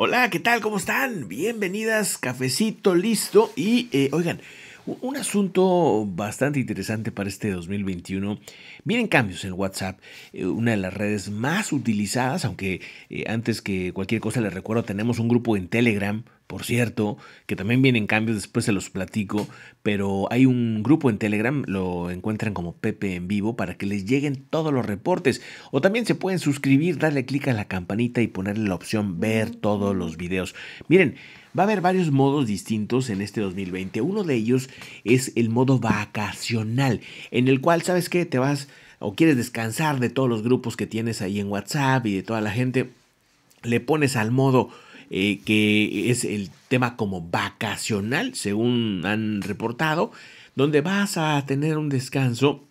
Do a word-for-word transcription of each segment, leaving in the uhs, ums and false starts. Hola, ¿qué tal? ¿Cómo están? Bienvenidas, cafecito listo. Y, eh, oigan, un asunto bastante interesante para este dos mil veintiuno. Vienen cambios en WhatsApp, eh, una de las redes más utilizadas, aunque eh, antes que cualquier cosa les recuerdo, tenemos un grupo en Telegram, por cierto, que también vienen cambios, después se los platico, pero hay un grupo en Telegram, lo encuentran como Pepe en Vivo, para que les lleguen todos los reportes. O también se pueden suscribir, darle clic a la campanita y ponerle la opción ver todos los videos. Miren, va a haber varios modos distintos en este dos mil veinte. Uno de ellos es el modo vacacional, en el cual, ¿sabes qué? Te vas o quieres descansar de todos los grupos que tienes ahí en WhatsApp y de toda la gente. Le pones al modo eh, que es el tema como vacacional, según han reportado, donde vas a tener un descanso,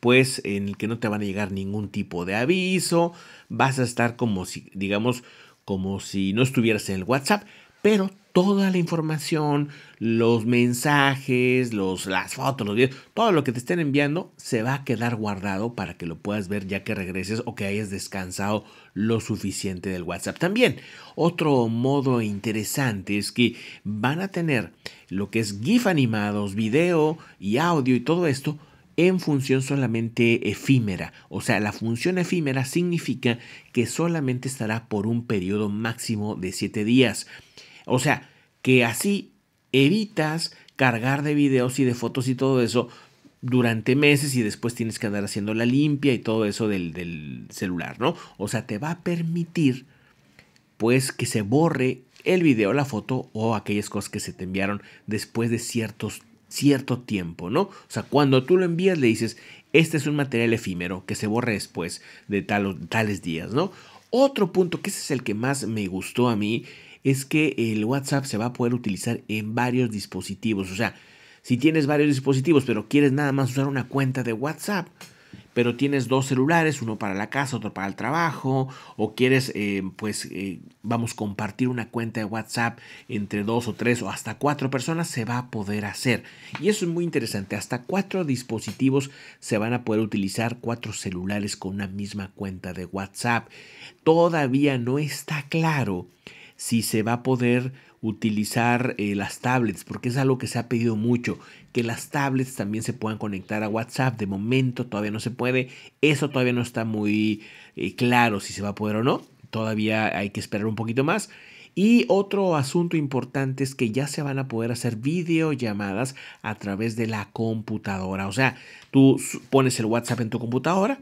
pues en el que no te van a llegar ningún tipo de aviso. Vas a estar como si, digamos, como si no estuvieras en el WhatsApp, pero toda la información, los mensajes, los, las fotos, los videos, todo lo que te estén enviando se va a quedar guardado para que lo puedas ver ya que regreses o que hayas descansado lo suficiente del WhatsApp. También otro modo interesante es que van a tener lo que es GIF animados, video y audio y todo esto en función solamente efímera. O sea, la función efímera significa que solamente estará por un periodo máximo de siete días. O sea, que así evitas cargar de videos y de fotos y todo eso durante meses y después tienes que andar haciendo la limpia y todo eso del, del celular, ¿no? O sea, te va a permitir, pues, que se borre el video, la foto o aquellas cosas que se te enviaron después de ciertos, cierto tiempo, ¿no? O sea, cuando tú lo envías le dices, este es un material efímero que se borre después de tal, tales días, ¿no? Otro punto, que ese es el que más me gustó a mí, es que el WhatsApp se va a poder utilizar en varios dispositivos. O sea, si tienes varios dispositivos, pero quieres nada más usar una cuenta de WhatsApp, pero tienes dos celulares, uno para la casa, otro para el trabajo, o quieres, eh, pues, eh, vamos, compartir una cuenta de WhatsApp entre dos o tres o hasta cuatro personas, se va a poder hacer. Y eso es muy interesante. Hasta cuatro dispositivos se van a poder utilizar, cuatro celulares con una misma cuenta de WhatsApp. Todavía no está claro si se va a poder utilizar eh, las tablets, porque es algo que se ha pedido mucho, que las tablets también se puedan conectar a WhatsApp. De momento todavía no se puede, eso todavía no está muy eh, claro si se va a poder o no, todavía hay que esperar un poquito más. Y otro asunto importante es que ya se van a poder hacer videollamadas a través de la computadora. O sea, tú pones el WhatsApp en tu computadora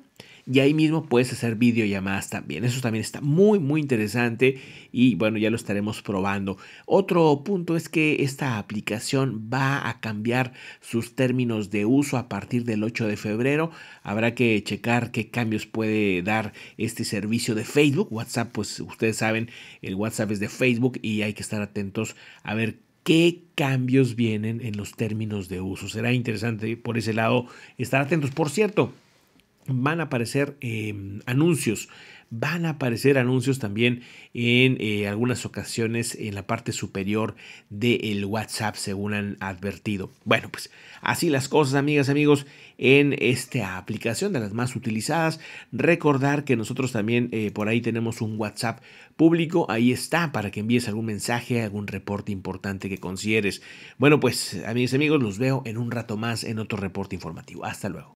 y ahí mismo puedes hacer videollamadas también. Eso también está muy, muy interesante y bueno, ya lo estaremos probando. Otro punto es que esta aplicación va a cambiar sus términos de uso a partir del ocho de febrero. Habrá que checar qué cambios puede dar este servicio de Facebook. WhatsApp, pues ustedes saben, el WhatsApp es de Facebook y hay que estar atentos a ver qué cambios vienen en los términos de uso. Será interesante por ese lado estar atentos. Por cierto, van a aparecer eh, anuncios, van a aparecer anuncios también en eh, algunas ocasiones en la parte superior del WhatsApp, según han advertido. Bueno, pues así las cosas, amigas, amigos, en esta aplicación de las más utilizadas. Recordar que nosotros también eh, por ahí tenemos un WhatsApp público, ahí está, para que envíes algún mensaje, algún reporte importante que consideres. Bueno, pues, amigas, amigos, los veo en un rato más en otro reporte informativo. Hasta luego.